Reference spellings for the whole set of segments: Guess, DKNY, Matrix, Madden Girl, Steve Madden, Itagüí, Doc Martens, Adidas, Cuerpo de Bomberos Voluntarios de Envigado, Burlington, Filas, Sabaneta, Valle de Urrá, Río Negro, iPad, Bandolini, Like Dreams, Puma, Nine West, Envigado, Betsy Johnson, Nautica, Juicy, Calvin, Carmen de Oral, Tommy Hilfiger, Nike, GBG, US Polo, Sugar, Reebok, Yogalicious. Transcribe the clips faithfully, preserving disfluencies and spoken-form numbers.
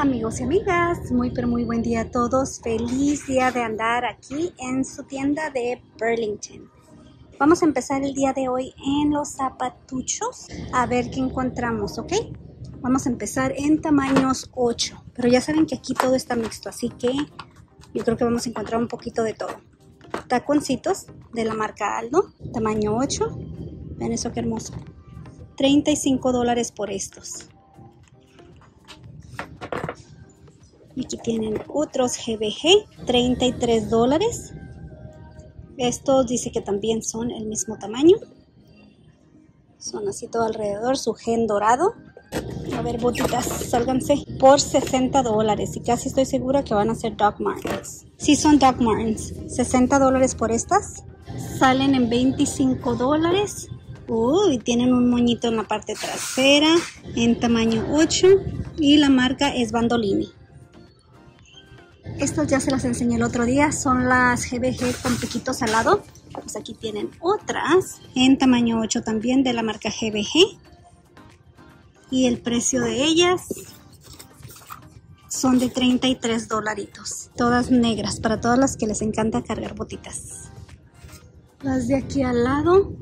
Amigos y amigas, muy pero muy buen día a todos. Feliz día de andar aquí en su tienda de Burlington. Vamos a empezar el día de hoy en los zapatuchos a ver qué encontramos, ¿ok? Vamos a empezar en tamaños ocho, pero ya saben que aquí todo está mixto, así que yo creo que vamos a encontrar un poquito de todo. Taconcitos de la marca Aldo, tamaño ocho. Vean eso que hermoso. treinta y cinco dólares por estos. Y aquí tienen otros G B G, treinta y tres dólares. Estos dice que también son el mismo tamaño. Son así todo alrededor, su gen dorado. A ver, botitas, sálganse. Por sesenta dólares. Y casi estoy segura que van a ser Doc Martens. Sí, son Doc Martens. sesenta dólares por estas. Salen en veinticinco dólares. Uy, tienen un moñito en la parte trasera. En tamaño ocho. Y la marca es Bandolini. Estas ya se las enseñé el otro día, son las G B G con piquitos al lado. Pues aquí tienen otras en tamaño ocho también de la marca G B G. Y el precio de ellas son de treinta y tres dolaritos. Todas negras, para todas las que les encanta cargar botitas. Las de aquí al lado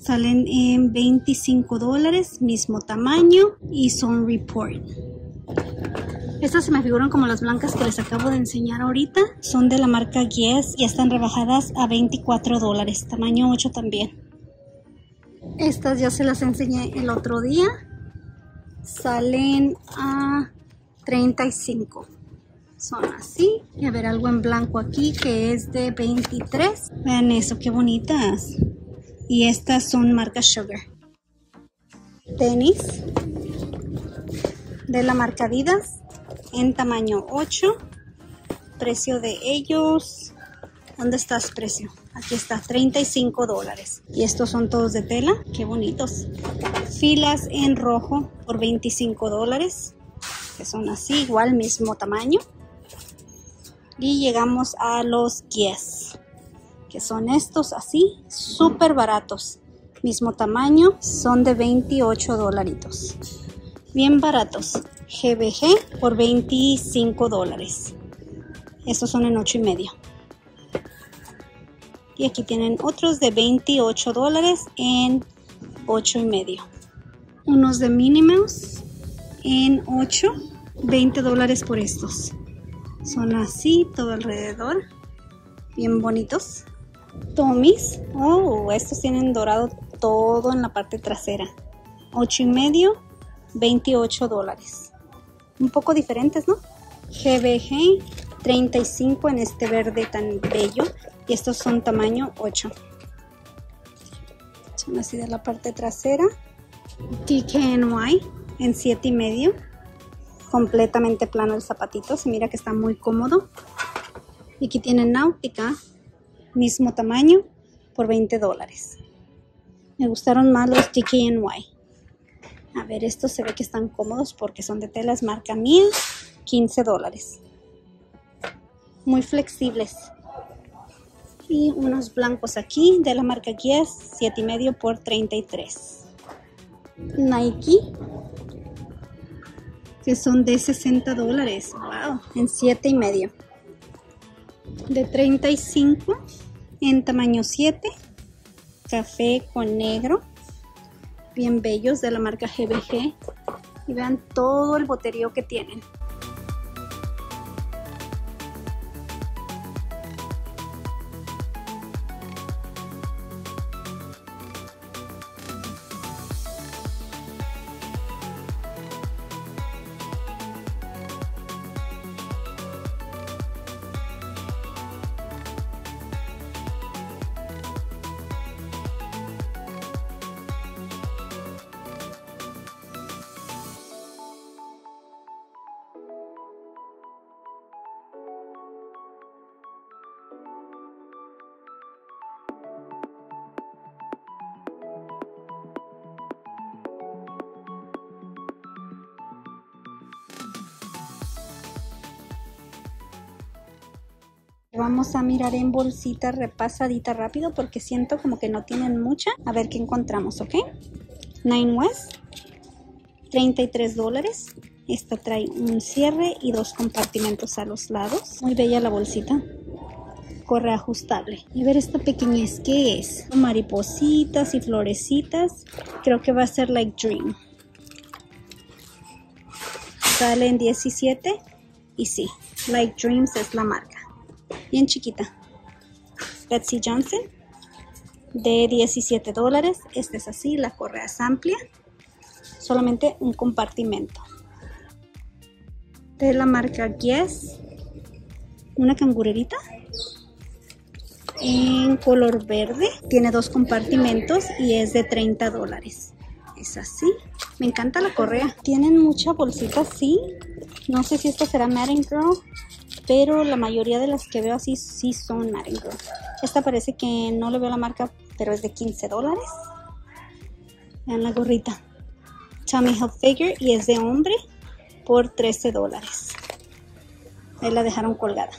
salen en veinticinco dólares, mismo tamaño y son Report. Estas se me figuran como las blancas que les acabo de enseñar ahorita. Son de la marca Guess y están rebajadas a veinticuatro dólares. Tamaño ocho también. Estas ya se las enseñé el otro día. Salen a treinta y cinco. Son así. Y a ver, algo en blanco aquí que es de veintitrés. Vean eso, qué bonitas. Y estas son marca Sugar. Tenis. De la marca Adidas. En tamaño ocho, precio de ellos, ¿dónde estás precio? Aquí está, treinta y cinco dólares. Y estos son todos de tela, qué bonitos. Filas en rojo por veinticinco dólares, que son así, igual, mismo tamaño. Y llegamos a los Guess, que son estos así, súper baratos. Mismo tamaño, son de veintiocho dolaritos. Bien baratos. G B G por veinticinco dólares. Estos son en ocho y medio. Y aquí tienen otros de veintiocho dólares en ocho y medio. Unos de Minnie Mouse en ocho, veinte dólares por estos. Son así todo alrededor. Bien bonitos. Tommy's. Oh, estos tienen dorado todo en la parte trasera. ocho y medio. veintiocho dólares. Un poco diferentes, ¿no? G B G treinta y cinco en este verde tan bello. Y estos son tamaño ocho. Son así de la parte trasera. D K N Y en siete y medio. Completamente plano el zapatito. Se mira que está muy cómodo. Y aquí tienen Nautica. Mismo tamaño. Por veinte dólares. Me gustaron más los D K N Y. A ver, estos se ve que están cómodos porque son de telas marca Mills, quince dólares. Muy flexibles. Y unos blancos aquí de la marca Guess, siete y medio por treinta y tres. Nike, que son de sesenta dólares. Wow, en siete y medio. De treinta y cinco en tamaño siete. Café con negro. Bien bellos de la marca G B G. Y vean todo el boterío que tienen. Vamos a mirar en bolsita repasadita rápido porque siento como que no tienen mucha. A ver qué encontramos, ¿ok? Nine West, treinta y tres dólares. Esta trae un cierre y dos compartimentos a los lados. Muy bella la bolsita. Corre ajustable. Y ver esta pequeñez que es. Maripositas y florecitas. Creo que va a ser Like Dream. Sale en diecisiete. Y sí, Like Dreams es la marca. Bien chiquita. Betsy Johnson. De diecisiete dólares. Esta es así. La correa es amplia. Solamente un compartimento. De la marca Guess. Una cangurerita. En color verde. Tiene dos compartimentos y es de treinta dólares. Es así. Me encanta la correa. Tienen mucha bolsita así. No sé si esta será Madden Girl, pero la mayoría de las que veo así sí son Madden Girl. Esta parece que no le veo la marca, pero es de quince dólares. Vean la gorrita. Tommy Hilfiger y es de hombre por trece dólares. Ahí la dejaron colgada.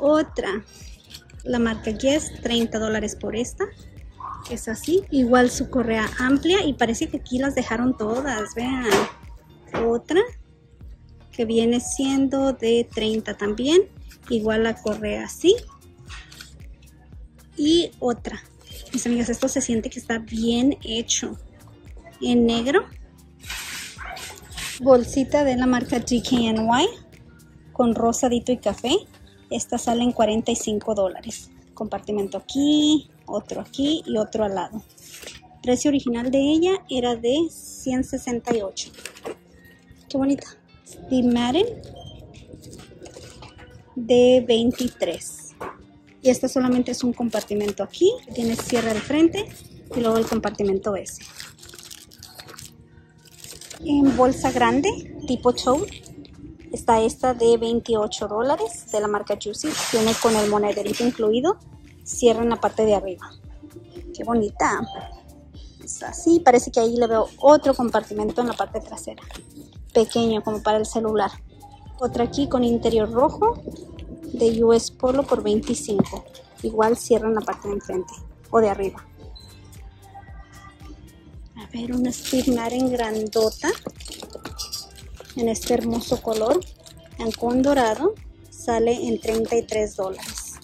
Otra, la marca Guess, treinta dólares por esta. Es así, igual su correa amplia y parece que aquí las dejaron todas, vean. Otra que viene siendo de treinta también, igual la correa así. Y otra, mis amigas, esto se siente que está bien hecho en negro. Bolsita de la marca D K N Y con rosadito y café. Esta sale en cuarenta y cinco dólares. Compartimento aquí, otro aquí y otro al lado. El precio original de ella era de ciento sesenta y ocho. Qué bonita. Steve Madden de veintitrés. Y esta solamente es un compartimento aquí. Tiene cierre al frente y luego el compartimento ese. En bolsa grande, tipo tote. Está esta de veintiocho dólares de la marca Juicy. Viene con el monederito incluido. Cierra en la parte de arriba. ¡Qué bonita! Es así. Parece que ahí le veo otro compartimento en la parte trasera. Pequeño, como para el celular. Otra aquí con interior rojo de U S Polo por veinticinco. Igual cierra en la parte de enfrente o de arriba. A ver, una Steve Madden grandota. En este hermoso color, en con dorado, sale en treinta y tres dólares.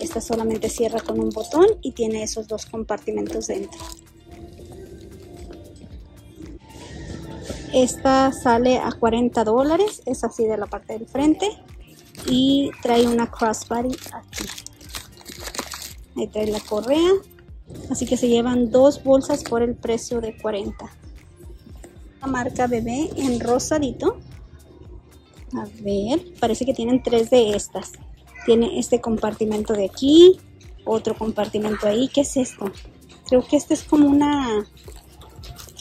Esta solamente cierra con un botón y tiene esos dos compartimentos dentro. Esta sale a cuarenta dólares, es así de la parte del frente y trae una crossbody aquí. Ahí trae la correa, así que se llevan dos bolsas por el precio de cuarenta dólares. Marca Bebé en rosadito. A ver, parece que tienen tres de estas. Tiene este compartimento de aquí, otro compartimento ahí. ¿Qué es esto? Creo que este es como una...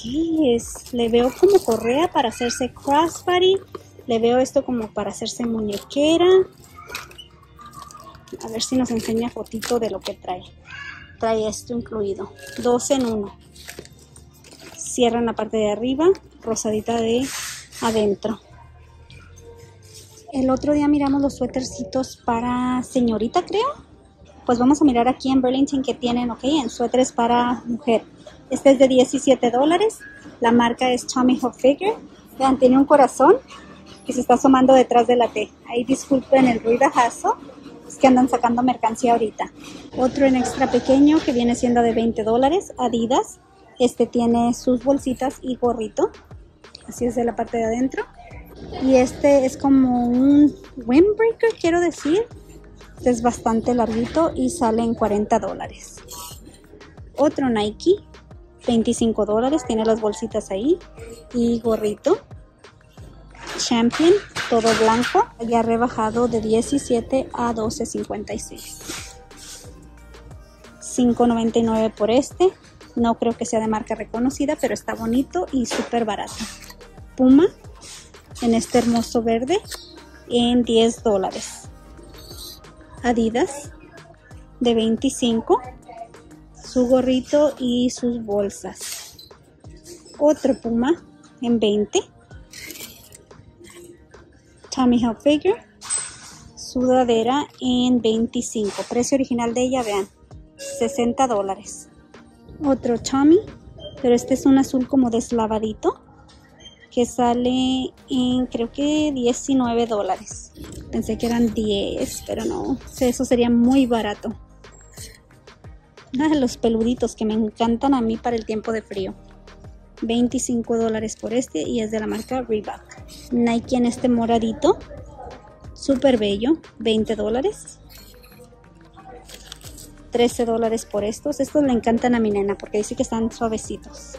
¿Qué es? Le veo como correa para hacerse crossbody. Le veo esto como para hacerse muñequera. A ver si nos enseña fotito de lo que trae. Trae esto incluido. Dos en uno. Cierra en la parte de arriba, rosadita de adentro. El otro día miramos los suétercitos para señorita, creo. Pues vamos a mirar aquí en Burlington que tienen, ok, en suéteres para mujer. Este es de diecisiete dólares. La marca es Tommy Hilfiger. Vean, tiene un corazón que se está asomando detrás de la T. Ahí disculpen el ruidajazo. Es que andan sacando mercancía ahorita. Otro en extra pequeño que viene siendo de veinte dólares. Adidas. Este tiene sus bolsitas y gorrito. Así es de la parte de adentro. Y este es como un windbreaker, quiero decir. Este es bastante larguito y sale en cuarenta dólares. Otro Nike, veinticinco dólares. Tiene las bolsitas ahí y gorrito. Champion, todo blanco. Ya rebajado de diecisiete a doce cincuenta y seis. cinco noventa y nueve por este. No creo que sea de marca reconocida, pero está bonito y súper barato. Puma, en este hermoso verde, en diez dólares. Adidas, de veinticinco. Su gorrito y sus bolsas. Otro Puma, en veinte. Tommy Hilfiger, sudadera en veinticinco. Precio original de ella, vean, sesenta dólares. Otro Tommy, pero este es un azul como deslavadito que sale en creo que diecinueve dólares. Pensé que eran diez, pero no, eso sería muy barato. Ah, los peluditos que me encantan a mí para el tiempo de frío. veinticinco dólares por este y es de la marca Reebok. Nike en este moradito, súper bello, veinte dólares. trece dólares por estos. Estos le encantan a mi nena porque dice que están suavecitos.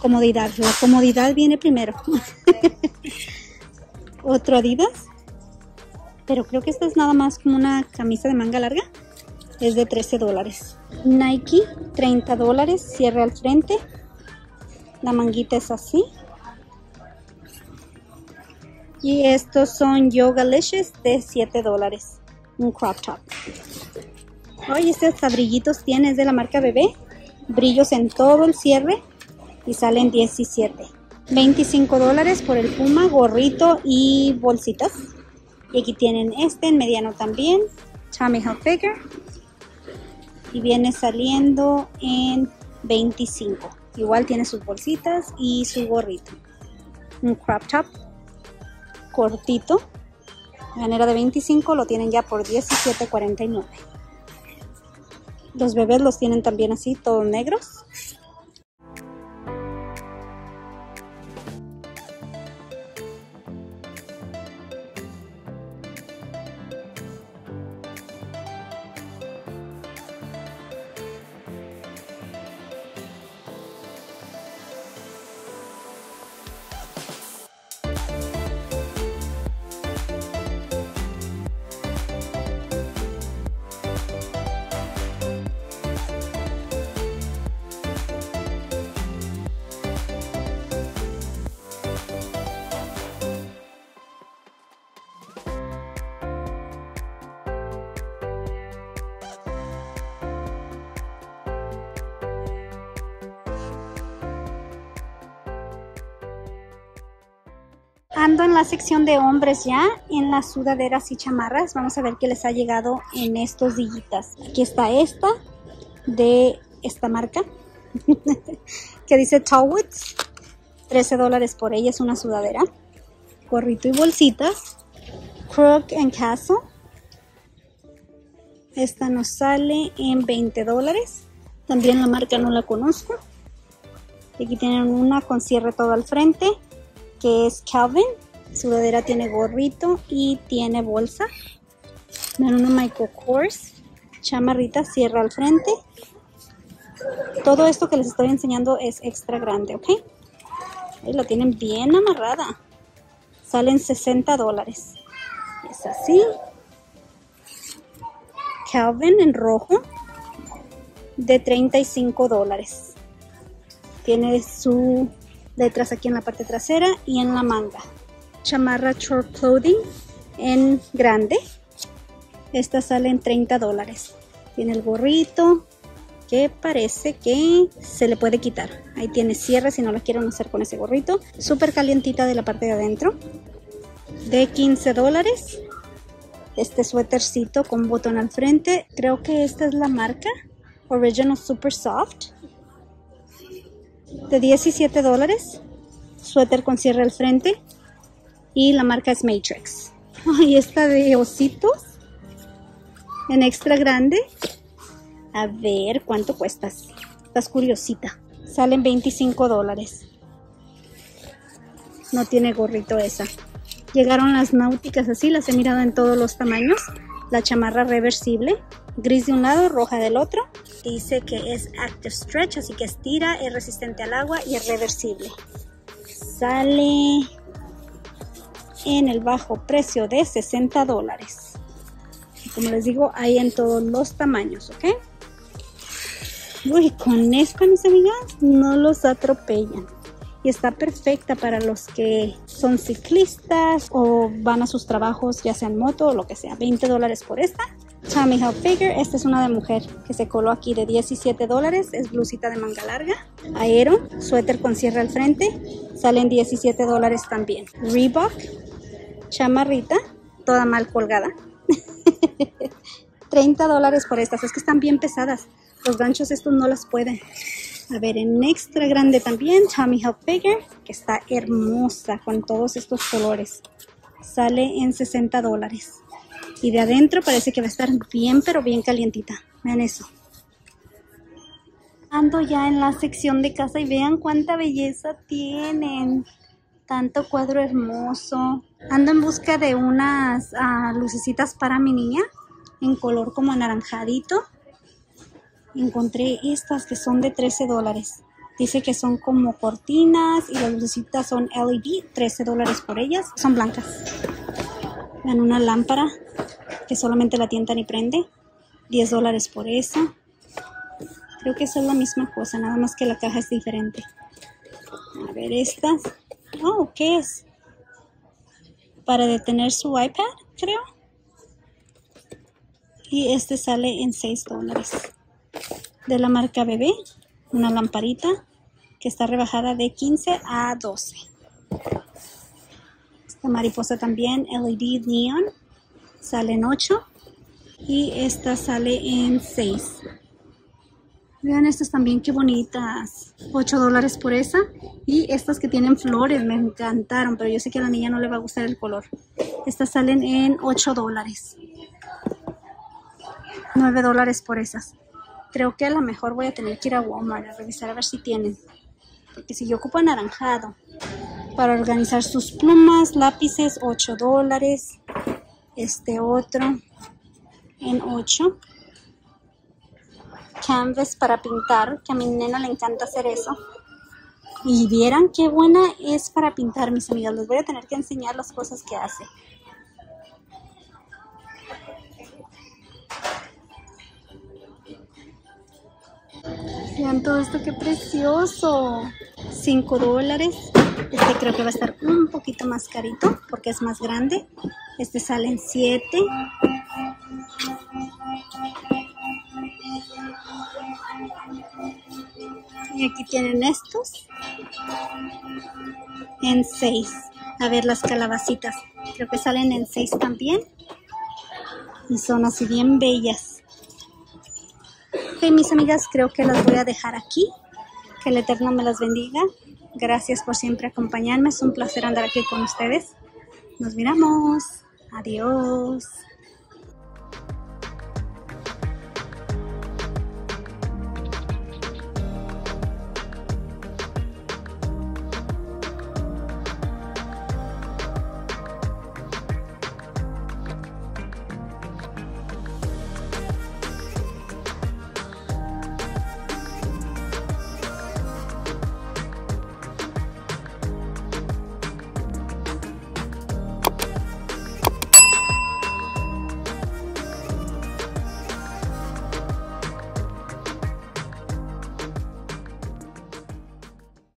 Comodidad, la comodidad viene primero. Otro Adidas, pero creo que esta es nada más como una camisa de manga larga. Es de trece dólares. Nike, treinta dólares, cierre al frente. La manguita es así. Y estos son Yogalicious de siete dólares. Un crop top. Oye, estos brillitos tienen, es de la marca Bebé. Brillos en todo el cierre. Y salen diecisiete. veinticinco dólares por el Puma, gorrito y bolsitas. Y aquí tienen este en mediano también. Tommy Hilfiger. Y viene saliendo en veinticinco. Igual tiene sus bolsitas y su gorrito. Un crop top cortito. De manera de veinticinco lo tienen ya por diecisiete cuarenta y nueve. Los bebés los tienen también así, todos negros. Ando en la sección de hombres ya, en las sudaderas y chamarras. Vamos a ver qué les ha llegado en estos dillitas. Aquí está esta, de esta marca, que dice Towits. trece dólares por ella, es una sudadera. Gorrito y bolsitas. Crook and Castle. Esta nos sale en veinte dólares. También la marca no la conozco. Aquí tienen una con cierre todo al frente, que es Calvin. Sudadera tiene gorrito y tiene bolsa. Menudo Michael Kors. Chamarrita, cierra al frente. Todo esto que les estoy enseñando es extra grande, ¿ok? Ahí la tienen bien amarrada. Salen sesenta dólares. Es así. Calvin en rojo. De treinta y cinco dólares. Tiene su letras aquí en la parte trasera y en la manga. Chamarra short clothing en grande. Esta sale en treinta dólares. Tiene el gorrito que parece que se le puede quitar. Ahí tiene cierre si no lo quieren hacer con ese gorrito. Súper calientita de la parte de adentro. De quince dólares. Este suétercito con botón al frente. Creo que esta es la marca Original Super Soft. De diecisiete dólares, suéter con cierre al frente y la marca es Matrix. Y esta de ositos en extra grande. A ver cuánto cuestas. Estás curiosita. Salen veinticinco dólares. No tiene gorrito esa. Llegaron las náuticas así, las he mirado en todos los tamaños. La chamarra reversible. Gris de un lado, roja del otro. Dice que es Active Stretch, así que estira, es resistente al agua y es reversible. Sale en el bajo precio de sesenta dólares. Como les digo, hay en todos los tamaños, ¿ok? Uy, con esto, mis amigas, no los atropellan. Y está perfecta para los que son ciclistas o van a sus trabajos, ya sea en moto o lo que sea. veinte dólares por esta. Tommy Hilfiger, esta es una de mujer que se coló aquí de diecisiete dólares, es blusita de manga larga. Aero, suéter con cierre al frente, salen diecisiete dólares también. Reebok, chamarrita, toda mal colgada. treinta dólares por estas, es que están bien pesadas, los ganchos estos no las pueden. A ver, en extra grande también, Tommy Hilfiger, que está hermosa con todos estos colores. Sale en sesenta dólares. Y de adentro parece que va a estar bien, pero bien calientita. Vean eso. Ando ya en la sección de casa y vean cuánta belleza tienen. Tanto cuadro hermoso. Ando en busca de unas uh, lucecitas para mi niña, en color como anaranjadito. Encontré estas que son de trece dólares. Dice que son como cortinas y las lucecitas son L E D, trece dólares por ellas. Son blancas. Vean, una lámpara que solamente la tientan y prende, diez dólares por esa. Creo que esa es la misma cosa, nada más que la caja es diferente. A ver, estas. Oh, ¿qué es? Para detener su iPad, creo. Y este sale en seis dólares. De la marca Bebé, una lamparita que está rebajada de quince a doce. Esta mariposa también, L E D neon, sale en ocho. Y esta sale en seis. Vean estas también, qué bonitas. ocho dólares por esa. Y estas que tienen flores, me encantaron. Pero yo sé que a la niña no le va a gustar el color. Estas salen en ocho dólares. nueve dólares por esas. Creo que a lo mejor voy a tener que ir a Walmart a revisar a ver si tienen. Porque si yo ocupo anaranjado. Para organizar sus plumas, lápices, ocho dólares. Este otro en ocho. Canvas para pintar, que a mi nena le encanta hacer eso. Y vieran qué buena es para pintar, mis amigas. Les voy a tener que enseñar las cosas que hace. Vean todo esto, qué precioso. cinco dólares. Este creo que va a estar un poquito más carito porque es más grande. Este sale en siete. Y aquí tienen estos en seis. A ver, las calabacitas creo que salen en seis también y son así bien bellas. Ok, mis amigas, creo que las voy a dejar aquí. Que el Eterno me las bendiga. Gracias por siempre acompañarme. Es un placer andar aquí con ustedes. Nos miramos. Adiós.